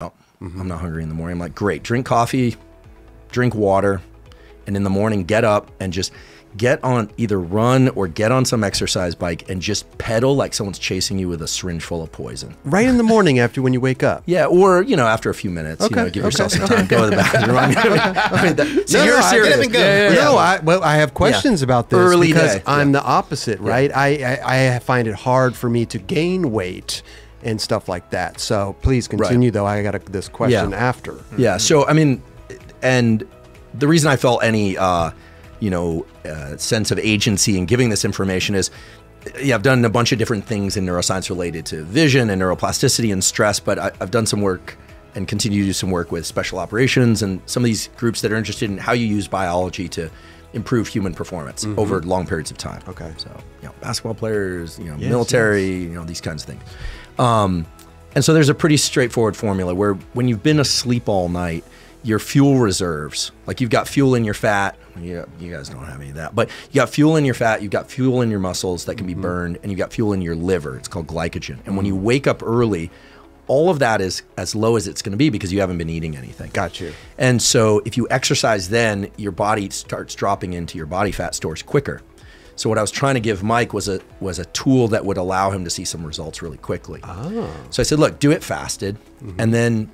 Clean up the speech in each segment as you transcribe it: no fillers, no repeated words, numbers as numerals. oh, I'm not hungry in the morning. I'm like, great, drink coffee, drink water, and in the morning get up and just get on, either run or get on some exercise bike and just pedal like someone's chasing you with a syringe full of poison. Right in the morning after when you wake up? Yeah, or, you know, after a few minutes, okay, you know, give yourself some time, go to the bathroom. Well, I have questions about this because I'm the opposite, right? I find it hard for me to gain weight and stuff like that. So please continue though, I got this question after. Yeah, so I mean, and the reason I felt any, you know, sense of agency in giving this information is, yeah, I've done a bunch of different things in neuroscience related to vision and neuroplasticity and stress, but I've done some work and continue to do some work with special operations and some of these groups that are interested in how you use biology to improve human performance over long periods of time. Okay. So, you know, basketball players, you know, military, you know, these kinds of things. And so there's a pretty straightforward formula where when you've been asleep all night, your fuel reserves, like you've got fuel in your fat, you guys don't have any of that, but you got fuel in your fat, you've got fuel in your muscles that can be burned, and you've got fuel in your liver, it's called glycogen. And when you wake up early, all of that is as low as it's gonna be because you haven't been eating anything. Got you. And so if you exercise then, your body starts dropping into your body fat stores quicker. So what I was trying to give Mike was a tool that would allow him to see some results really quickly. Oh. So I said, look, do it fasted, and then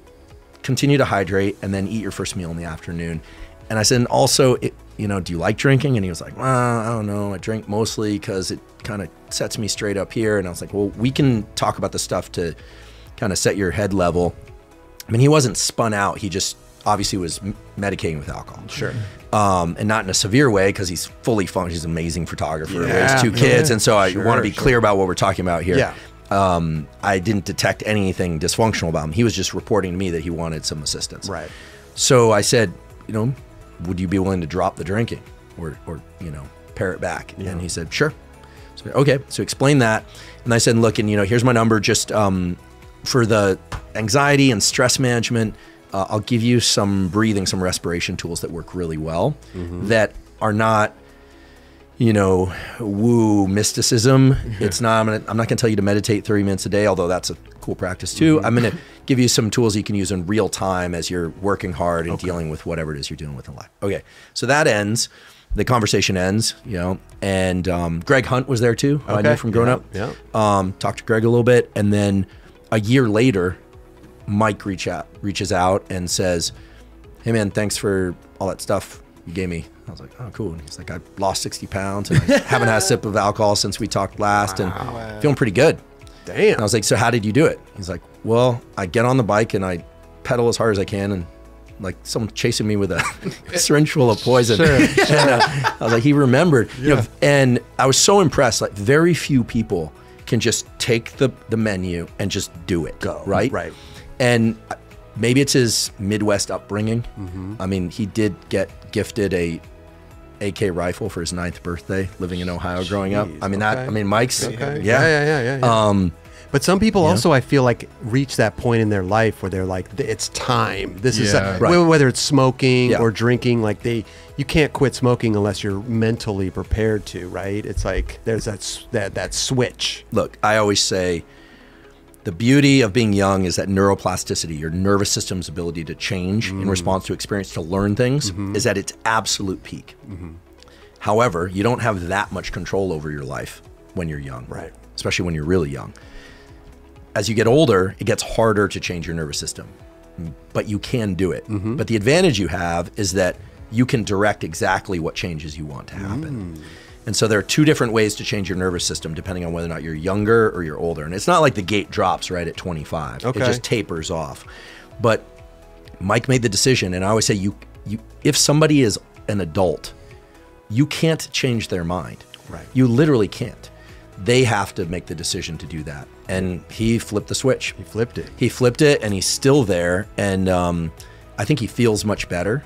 continue to hydrate and then eat your first meal in the afternoon. And I said, and also, you know, do you like drinking? And he was like, well, I don't know. I drink mostly because it kind of sets me straight up here. And I was like, well, we can talk about the stuff to kind of set your head level. I mean, he wasn't spun out. He just obviously was medicating with alcohol. Sure. And not in a severe way because he's fully functional. He's an amazing photographer, raised two kids. And so I want to be clear about what we're talking about here. Yeah. I didn't detect anything dysfunctional about him. He was just reporting to me that he wanted some assistance. Right. So I said, you know, would you be willing to drop the drinking or you know, pare it back? Yeah. And he said, sure. So, okay, so explain that. And I said, look, and you know, here's my number, just for the anxiety and stress management, I'll give you some breathing, some respiration tools that work really well, that are not, you know, woo mysticism. It's not, I'm not gonna tell you to meditate 30 minutes a day, although that's a cool practice too. I'm gonna give you some tools you can use in real time as you're working hard and dealing with whatever it is you're dealing with in life. Okay, so that ends, the conversation ends, you know, and Greg Hunt was there too, I knew from growing up. Yeah. Talked to Greg a little bit, and then a year later, Mike reaches out and says, hey man, thanks for all that stuff you gave me. I was like, oh, cool. And he's like, I lost 60 pounds and I haven't had a sip of alcohol since we talked last and feeling pretty good. Damn. And I was like, so how did you do it? He's like, well, I get on the bike and I pedal as hard as I can and like someone chasing me with a syringe full of poison. And, I was like, he remembered. You know, and I was so impressed, like very few people can just take the menu and just do it, right? Right. And maybe it's his Midwest upbringing. I mean, he did get gifted a AK rifle for his 9th birthday, living in Ohio growing up. I mean, that, I mean, Mike's, but some people also, I feel like, reach that point in their life where they're like, it's time. This is, whether it's smoking or drinking, like you can't quit smoking unless you're mentally prepared to, right? It's like, there's that switch. Look, I always say, the beauty of being young is that neuroplasticity, your nervous system's ability to change in response to experience, to learn things, is at its absolute peak. However, you don't have that much control over your life when you're young, right? Especially when you're really young. As you get older, it gets harder to change your nervous system, but you can do it. But the advantage you have is that you can direct exactly what changes you want to happen. And so there are two different ways to change your nervous system depending on whether or not you're younger or you're older. And it's not like the gate drops right at 25. It just tapers off. But Mike made the decision, and I always say, if somebody is an adult, you can't change their mind. Right. You literally can't. They have to make the decision to do that. And he flipped the switch. He flipped it. He flipped it, and he's still there. And I think he feels much better.